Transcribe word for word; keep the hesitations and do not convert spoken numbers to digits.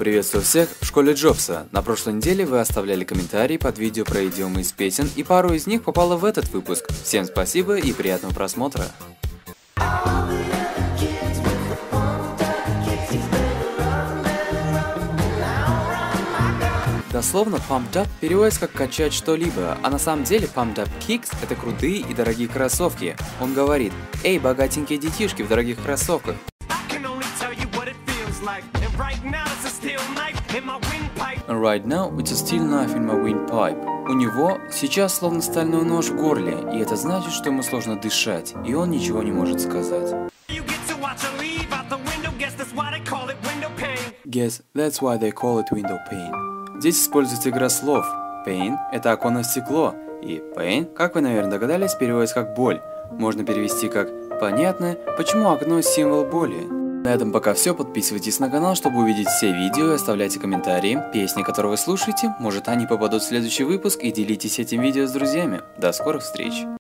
Приветствую всех в школе Джобса. На прошлой неделе вы оставляли комментарии под видео про идиомы из песен, и пару из них попало в этот выпуск. Всем спасибо и приятного просмотра. Дословно Pumped Up переводится как «качать что-либо», а на самом деле Pumped Up Kicks — это крутые и дорогие кроссовки. Он говорит: «Эй, богатенькие детишки в дорогих кроссовках». Right now it's a steel knife in my windpipe. У него сейчас словно стальной нож в горле, и это значит, что ему сложно дышать, и он ничего не может сказать. Guess that's why they call it window pane. Здесь используется игра слов. Pane – это оконное стекло, и pain, как вы, наверное, догадались, переводится как боль. Можно перевести как «понятно, почему окно – символ боли». На этом пока все. Подписывайтесь на канал, чтобы увидеть все видео, и оставляйте комментарии. Песни, которые вы слушаете, может, они попадут в следующий выпуск, и делитесь этим видео с друзьями. До скорых встреч!